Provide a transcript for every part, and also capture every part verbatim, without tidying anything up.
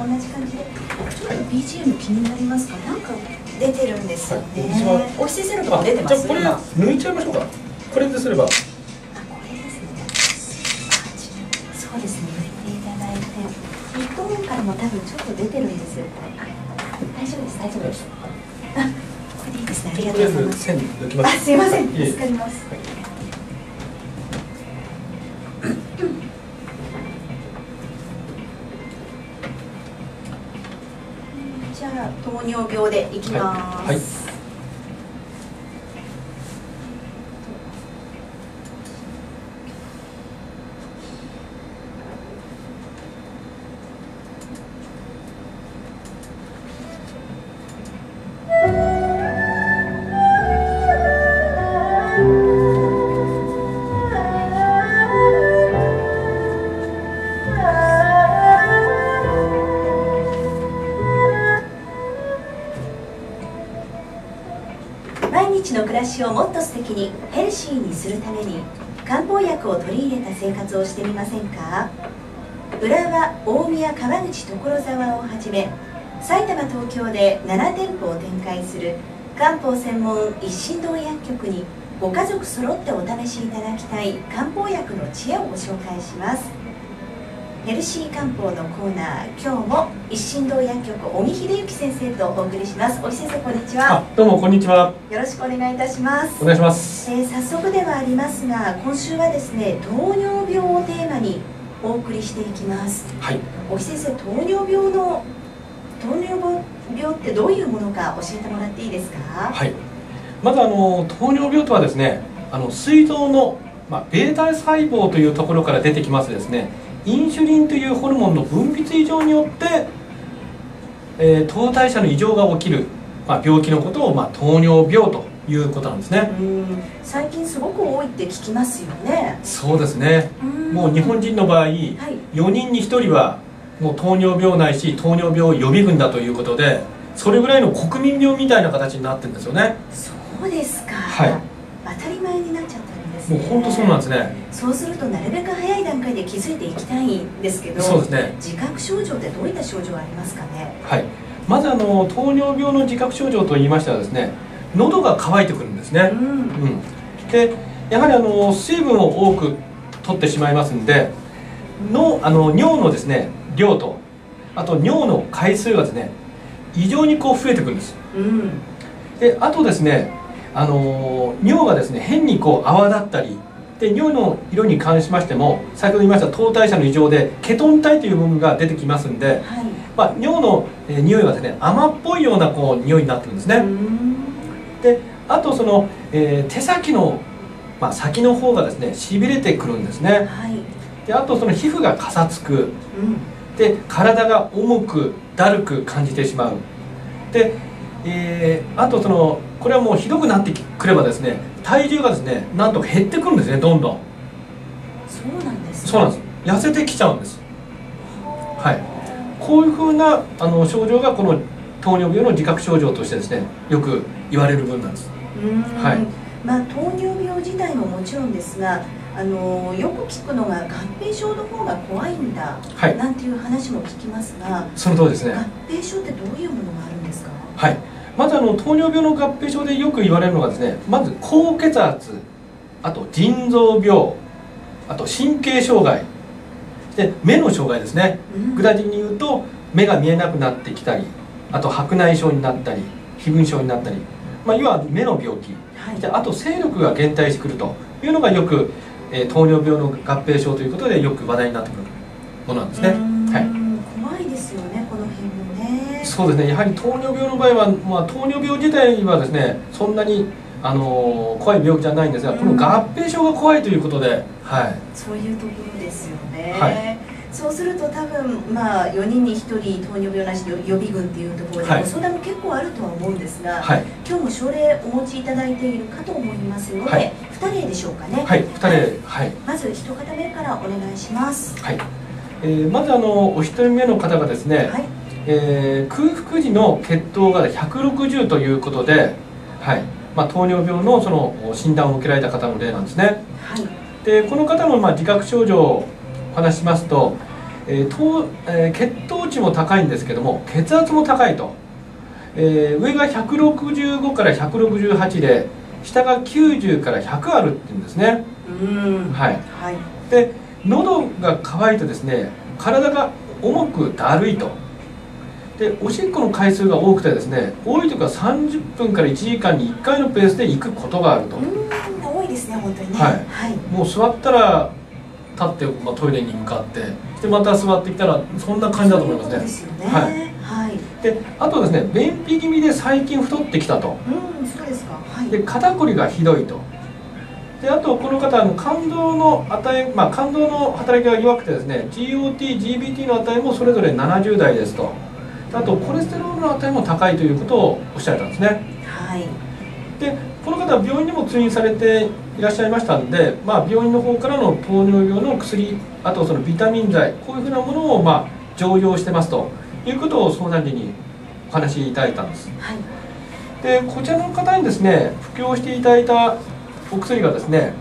同じ感じでちょっと ビージーエム 気になりますか、なんか出てるんですよね、押しすると出てます。じゃあこれ抜いちゃいましょうか、これですれば、あ、これですね、そうですね、抜いていただいて、ヘッドホンからも多分ちょっと出てるんですよ、大丈夫です、大丈夫です、あ、これでいいですね、ありがとうございます、線抜きます、あ、すいません、助かります、はい、糖尿病でいきます。はいはい、暮らしをもっと素敵にヘルシーにするために漢方薬を取り入れた生活をしてみませんか。浦和、大宮、川口、所沢をはじめ埼玉、東京でななてんぽを展開する漢方専門一心堂薬局にご家族揃ってお試しいただきたい漢方薬の知恵をご紹介します。ヘルシー漢方のコーナー、今日も一心堂薬局尾身秀之先生とお送りします。尾身先生、こんにちは。どうもこんにちは。よろしくお願いいたします。お願いします。えー、早速ではありますが、今週はですね、糖尿病をテーマにお送りしていきます。はい。尾身先生、糖尿病の糖尿病ってどういうものか教えてもらっていいですか。はい。まずあの糖尿病とはですね、あの膵臓のまあベータ細胞というところから出てきますですね。インシュリンというホルモンの分泌異常によって、えー、糖代謝の異常が起きる、まあ、病気のことを、まあ、糖尿病ということなんですね。最近すごく多いって聞きますよね。そうですね。もう日本人の場合、はい、よにんにひとりはもう糖尿病ないし糖尿病予備軍だということで、それぐらいの国民病みたいな形になってるんですよね。そうですか。はい。当たり前になっちゃった。もう本当そうなんですね。そうするとなるべく早い段階で気づいていきたいんですけど、そうですね。自覚症状ってどういった症状ありますかね。はい。まずあの糖尿病の自覚症状と言いましたらですね、喉が渇いてくるんですね。うん、うん。で、やはりあの水分を多く取ってしまいますんで、のあの尿のですね量と、あと尿の回数がですね異常にこう増えてくるんです。うん。で、あとですね。あの尿がですね変にこう泡立ったりで、尿の色に関しましても先ほど言いました糖代謝の異常でケトン体という部分が出てきますんで、はい、まあ、尿の、えー、匂いがですね甘っぽいようなこう匂いになってるんですね。で、あとその、えー、手先の、まあ、先の方がですねしびれてくるんですね。はい、で、あとその皮膚がかさつく、うん、で体が重くだるく感じてしまう。で、えー、あとそのこれはもうひどくなってくればですね体重がですねなんと減ってくるんですね、どんどん。そうなんです、ね、そうなんです、痩せてきちゃうんです。はい、こういうふうなあの症状がこの糖尿病の自覚症状としてですねよく言われる分なんです。はい、まあ、糖尿病自体ももちろんですが、あのよく聞くのが合併症の方が怖いんだ、はい、なんていう話も聞きますが、その通りですね。合併症ってどういうものがあるんですか。はい、まずあの糖尿病の合併症でよく言われるのがですね、まず高血圧、あと腎臓病、あと神経障害で目の障害ですね、うん、具体的に言うと目が見えなくなってきたり、あと白内障になったり飛蚊症になったり、まあ、いわば目の病気、はい、であと精力が減退してくるというのがよく、えー、糖尿病の合併症ということでよく話題になってくるものなんですね。はい、怖いですよね、この辺も。そうですね、やはり糖尿病の場合は、まあ、糖尿病自体はですねそんなに、あのー、怖い病気じゃないんですが、うん、この合併症が怖いということで、はい、そういうところですよね。はい、そうすると多分、まあ、よにんにひとり糖尿病なし予備軍っていうところで、はい、相談も結構あるとは思うんですが、はい、今日も症例お持ちいただいているかと思いますので、はい、ふたれいでしょうかね。はい、ふたれい、はい、まず一方目からお願いします。はい、えー、まずあのお一人目の方がですね、はい、えー、空腹時の血糖がひゃくろくじゅうということで、はい、まあ、糖尿病 の, その診断を受けられた方の例なんですね。はい、でこの方のまあ自覚症状をお話ししますと、えー糖えー、血糖値も高いんですけども血圧も高いと、えー、上がひゃくろくじゅうごからひゃくろくじゅうはちで下がきゅうじゅうからひゃくあるっていうんですね。うんはい、はい、で喉が渇いてですね体が重くだるいと、でおしっこの回数が多くてですね多い時はさんじゅっぷんからいちじかんにいっかいのペースで行くことがあると。うん多いですね本当にね。はい、はい、もう座ったら立って、まあ、トイレに向かってでまた座ってきたらそんな感じだと思いますね。そうですよね。はいはい、であとはですね便秘気味で最近太ってきたと。うんそうですか。はい、で肩こりがひどいと。であとこの方の肝臓の値、まあ、肝臓の働きが弱くてですね ジーオーティー、ジービーティー の値もそれぞれななじゅう代ですと、あとコレステロールの値も高いということをおっしゃったんですね。はい、でこの方は病院にも通院されていらっしゃいましたんで、まあ、病院の方からの糖尿病の薬、あとそのビタミン剤こういうふうなものをまあ常用してますということを相談時にお話しいただいたんです。はい、でこちらの方にですね布教していただいたお薬がですね、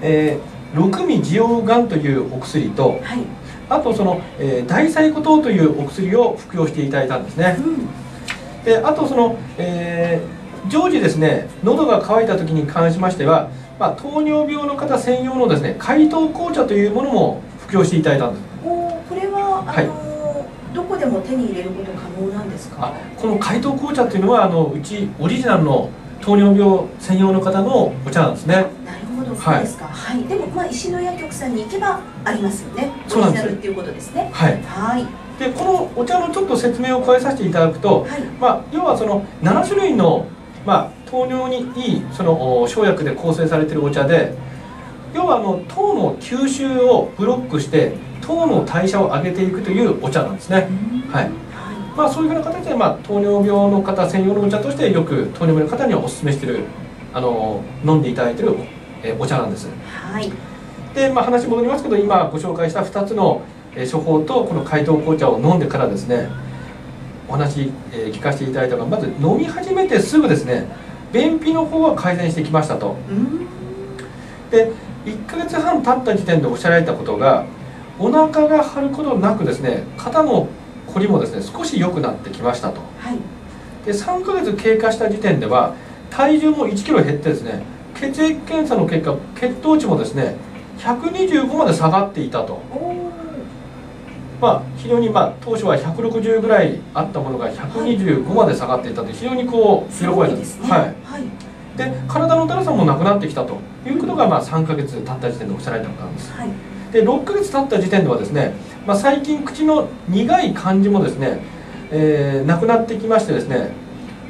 えー、六味滋養丸というお薬と、はい、あとその、えー、大細固糖というお薬を服用していただいたんですね。うん、であとその、えー、常時ですね喉が渇いた時に関しましては、まあ、糖尿病の方専用のですね解凍紅茶というものも服用していただいたんです。おこれはあの、はいどこでも手に入れること可能なんですか？あこの解凍紅茶というのはあのうちオリジナルの糖尿病専用の方のお茶なんですね。なるほど、そうですか。はい。でもまあ石野薬局さんに行けばありますよね。そうなんです。オリジナルっていうことですね。はい。はい。でこのお茶のちょっと説明を加えさせていただくと、はい、まあ要はそのなな種類のまあ糖尿にいいその生薬で構成されているお茶で、要はあの糖の吸収をブロックして糖の代謝を上げていくというお茶なんですね。はい。まあそういうふうな形で、まあ、糖尿病の方専用のお茶としてよく糖尿病の方にはおすすめしているあの飲んでいただいている お, えお茶なんです。はい、で、まあ、話戻りますけど今ご紹介したふたつの処方とこの解凍紅茶を飲んでからですねお話、えー、聞かせていただいたのがまず飲み始めてすぐですね便秘の方は改善してきましたと。でいっかげつはん経った時点でおっしゃられたことがお腹が張ることなくですね肩のこりもですね少し良くなってきましたと。はい、でさんかげつ経過した時点では体重もいちキロ減ってですね血液検査の結果血糖値もですねひゃくにじゅうごまで下がっていたと。まあ非常に、まあ、当初はひゃくろくじゅうぐらいあったものがひゃくにじゅうごまで下がっていたと非常にこう喜ばれたんです。で体のだるさもなくなってきたということが、まあ、さんかげつ経った時点でおっしゃられたことなんです。はい、でろっかげつ経った時点ではですね、まあ、最近口の苦い感じもですね、えー、なくなってきましてですね、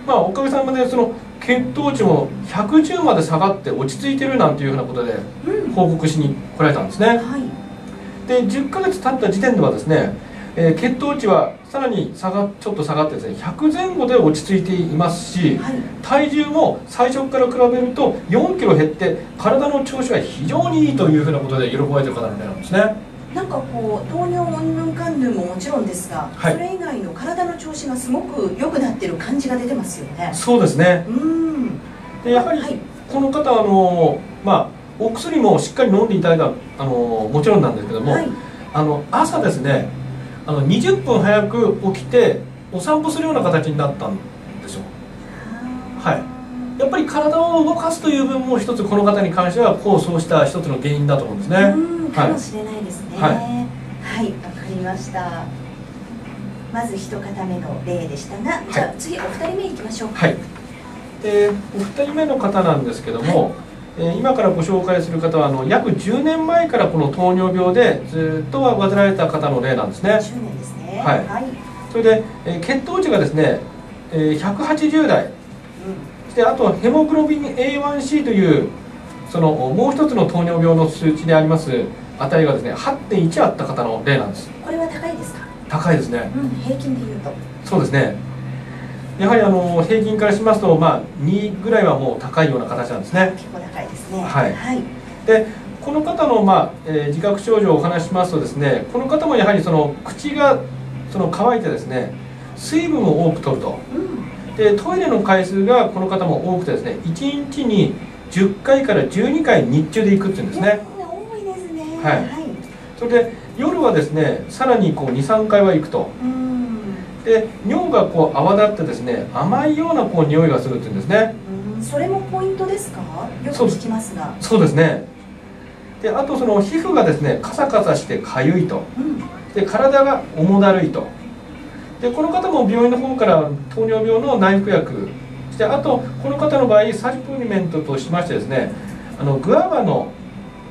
まあ、おかげさまでその血糖値もひゃくじゅうまで下がって落ち着いてるなんていうふうなことで報告しに来られたんですね。うんはい、でじゅっかげつ経った時点ではですね、えー、血糖値はさらに下がちょっと下がってですねひゃく前後で落ち着いていますし、はい、体重も最初から比べるとよんキロ減って体の調子が非常にいいというふうなことで喜ばれてる方なんですね。なんかこう糖尿云々かんぬんももちろんですが、はい、それ以外の体の調子がすごく良くなってる感じが出てますよね。そうですね。うんでやはりこの方はあの、まあ、お薬もしっかり飲んでいただいたあのもちろんなんですけども、はい、あの朝ですねあのにじゅっぷん早く起きてお散歩するような形になったんですよ。はい、やっぱり体を動かすという分も一つこの方に関しては功を奏した一つの原因だと思うんですね。うんかもしれないですね。はい、はい、わかりました。まず一方目の例でしたが、はい、じゃあ次お二人目いきましょう。はい、でお二人目の方なんですけども、はい、えー、今からご紹介する方はあの約じゅうねんまえからこの糖尿病でずっと患われた方の例なんですね。じゅうねんですね。はい、はい、それで、えー、血糖値がですね、えー、ひゃくはちじゅう台、うん、そしてあとヘモグロビン エーワンシー というそのもう一つの糖尿病の数値であります値がですね はってんいち あった方の例なんです。これは高いですか？高いですね。うん、平均でいうとそうですね。やはりあの平均からしますと、まあ、にぐらいはもう高いような形なんですね。結構高いですね。はい、はい、でこの方の、まあえー、自覚症状をお話ししますとですねこの方もやはりその口がその乾いてですね水分を多く取ると、うん、でトイレの回数がこの方も多くてですねいちにちにじゅっかいからじゅうにかい日中で行くっていうんですね。多いですね。はい、それで夜はですねさらににさんかいは行くと、うん、で尿がこう泡立ってですね甘いようなこう匂いがするっていうんですね。うん、それもポイントですか？よく聞きますが。そう、そうですね。であとその皮膚がですねカサカサしてかゆいと、うん、で体が重だるいと、でこの方も病院の方から糖尿病の内服薬、そしてあとこの方の場合サプリメントとしましてですねあのグアバの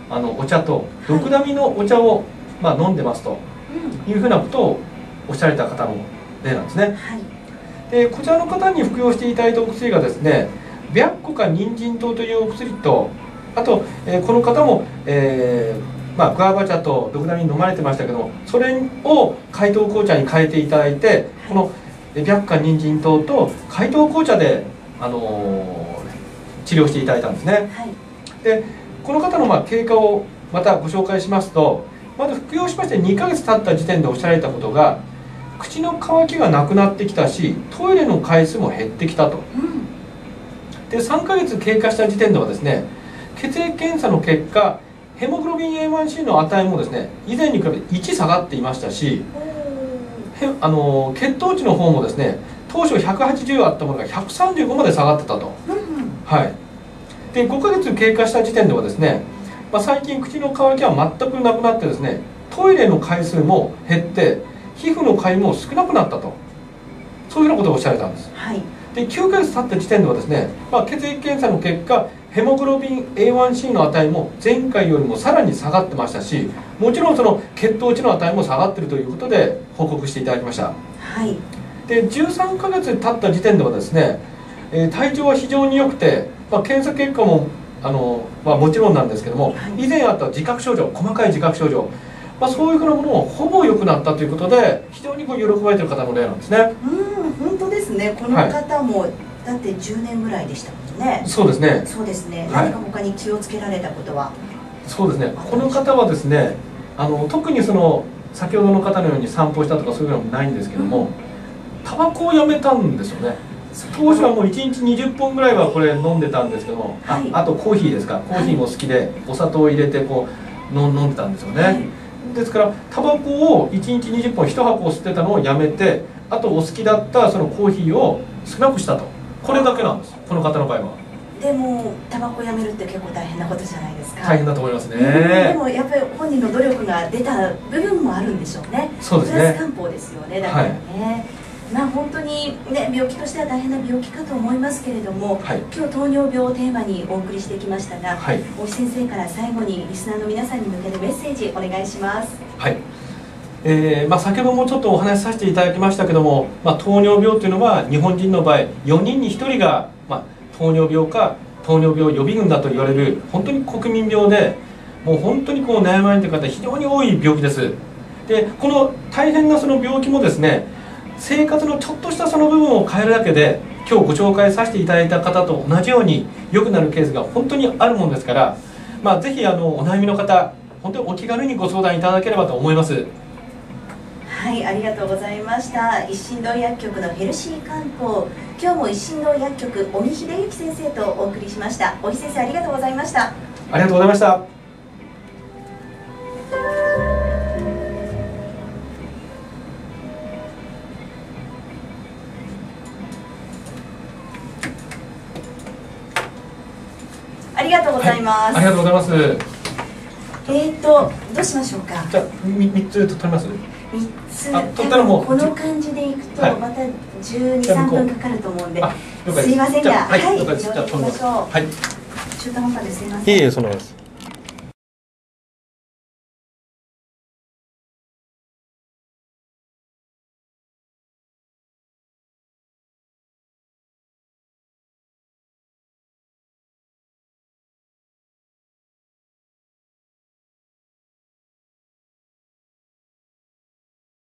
あのお茶と毒ダミのお茶を、はい、まあ飲んでますというふうなことをおっしゃられた方の例なんですね。はい、でこちらの方に服用していただいたお薬がですね白虎か人参糖というお薬と、あと、えー、この方も、えーまあ、グアバ茶とドクダミに飲まれてましたけども、それを解凍紅茶に変えていただいて、この白虎人参糖と解凍紅茶で、あのー、治療していただいたんですね。はい、でこの方のまあ経過をまたご紹介しますと、まず服用しましてにかげつ経った時点でおっしゃられたことが、口の渇きがなくなってきたしトイレの回数も減ってきたと。うん、でさんかげつ経過した時点ではですね血液検査の結果ヘモグロビン エーワンシー の値もですね以前に比べていち下がっていましたし、あの血糖値の方もですね当初ひゃくはちじゅうあったものがひゃくさんじゅうごまで下がってたと。はい、でごかげつ経過した時点ではですね、まあ、最近口の渇きは全くなくなってですねトイレの回数も減って皮膚のかゆみも少なくなったと、そういうようなことをおっしゃられたんです。はい、できゅうかげつ経った時点ではですね、まあ、血液検査の結果ヘモグロビン エーワンシー の値も前回よりもさらに下がってましたし、もちろんその血糖値の値も下がっているということで報告していただきました。はい、でじゅうさんかげつ経った時点ではですね、えー、体調は非常に良くて、まあ、検査結果もあの、まあ、もちろんなんですけども、はい、以前あった自覚症状、細かい自覚症状、まあ、そういうふうなものもほぼ良くなったということで非常にこう喜ばれている方の例なんですね。うん、本当ですね。この方も、はい、だってじゅうねんぐらいでしたもんね。そうですね。そうですね。何か他に気をつけられたことは。はい、そうですね。この方はですね、あの特にその先ほどの方のように散歩したとかそういうのもないんですけども、タバコをやめたんですよね。当初はもういちにちにじゅっぽんぐらいはこれ飲んでたんですけども、はい、あ, あとコーヒーですか。コーヒーも好きで、はい、お砂糖を入れてこう飲んでたんですよね。はい、ですからタバコをいちにちにじゅっぽんいち箱を吸ってたのをやめて、あとお好きだったそのコーヒーを少なくしたと。これだけなんです、この方の場合は。でもタバコやめるって結構大変なことじゃないですか。大変だと思いますね。でもやっぱり本人の努力が出た部分もあるんでしょうね。そうですね。プラス漢方ですよね。だからね、はい、まあ本当にね病気としては大変な病気かと思いますけれども、はい、今日糖尿病をテーマにお送りしてきましたが、はい、大石先生から最後にリスナーの皆さんに向けてメッセージお願いします。はい、えーまあ、先ほどもちょっとお話しさせていただきましたけども、まあ、糖尿病というのは日本人の場合よにんにひとりが、まあ、糖尿病か糖尿病予備軍だと言われる本当に国民病で、もう本当にこう悩まれている方非常に多い病気です。でこの大変なその病気もですね生活のちょっとしたその部分を変えるだけで今日ご紹介させていただいた方と同じように良くなるケースが本当にあるものですから、まあ、ぜひあのお悩みの方本当にお気軽にご相談いただければと思います。はい、ありがとうございました。一神堂薬局のヘルシー漢方、今日も一神堂薬局尾身秀之先生とお送りしました。尾身先生、ありがとうございました。ありがとうございました。ありがとうございます。はい、ありがとうございます。えっと、どうしましょうか。じゃあ、み、三つと取ります。みっつ、この感じでいくとまたじゅうに、さんぷんかかると思うんで、すいませんが、はい、上手にいきましょう。中途半端ですいません。いいえ、そんなことです。